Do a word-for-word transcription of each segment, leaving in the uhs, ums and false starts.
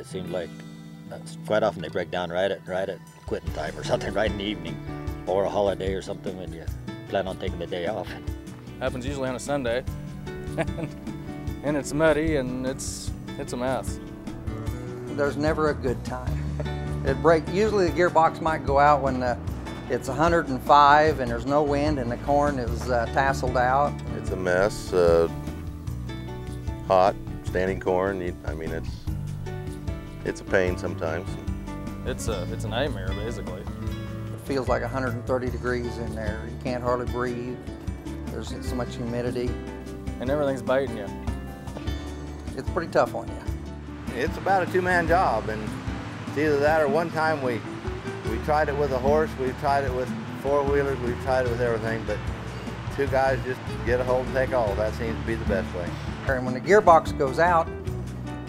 it seemed like uh, quite often they break down right at right at quitting time or something, right in the evening, or a holiday or something when you plan on taking the day off. Happens usually on a Sunday, and it's muddy and it's it's a mess. There's never a good time. It break. Usually the gearbox might go out when the, it's a hundred and five and there's no wind and the corn is uh, tasseled out. It's a mess. Uh, hot, standing corn. I mean, it's it's a pain sometimes. It's a it's a nightmare basically. It feels like a hundred and thirty degrees in there. You can't hardly breathe. There's so much humidity. And everything's biting you. It's pretty tough on you. It's about a two-man job, and it's either that or one time we we tried it with a horse, we've tried it with four-wheelers, we've tried it with everything, but two guys just get a hold and take all. That seems to be the best way. And when the gearbox goes out,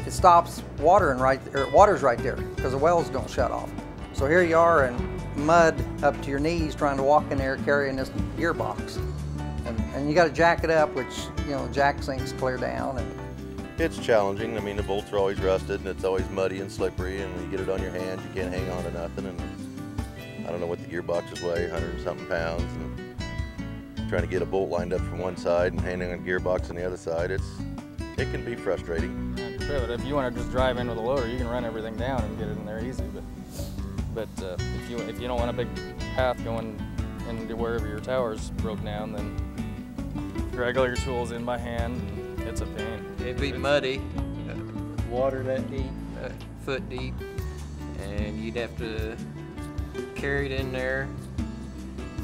it stops watering right there, or water's right there, because the wells don't shut off. So here you are in mud up to your knees trying to walk in there carrying this gearbox. And, and you got to jack it up, which, you know, jack sinks clear down. And it's challenging. I mean, the bolts are always rusted, and it's always muddy and slippery, and when you get it on your hand, you can't hang on to nothing. And I don't know what the gearboxes weigh, a hundred and something pounds. And trying to get a bolt lined up from one side and handing a gearbox on the other side, it's it can be frustrating. Sure, but if you want to just drive in with a loader, you can run everything down and get it in there easy. But but uh, if you if you don't want a big path going into wherever your tower's broke down, then drag all your tools in by hand. It's a pain. It'd be muddy, uh, water that deep, uh, foot deep, and you'd have to carry it in there,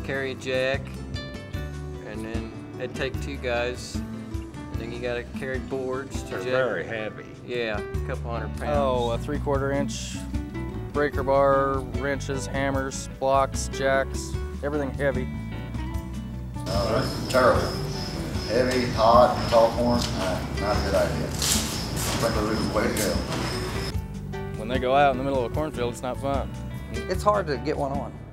carry a jack, and then it'd take two guys, and then you gotta carry boards to jack. They're very heavy. Yeah, a couple hundred pounds. Oh, a three-quarter inch breaker bar, wrenches, hammers, blocks, jacks, everything heavy. All right. Terrible. Heavy, hot, tall corn, uh, not a good idea. Like a little way to go. When they go out in the middle of a cornfield, it's not fun. It's hard to get one on.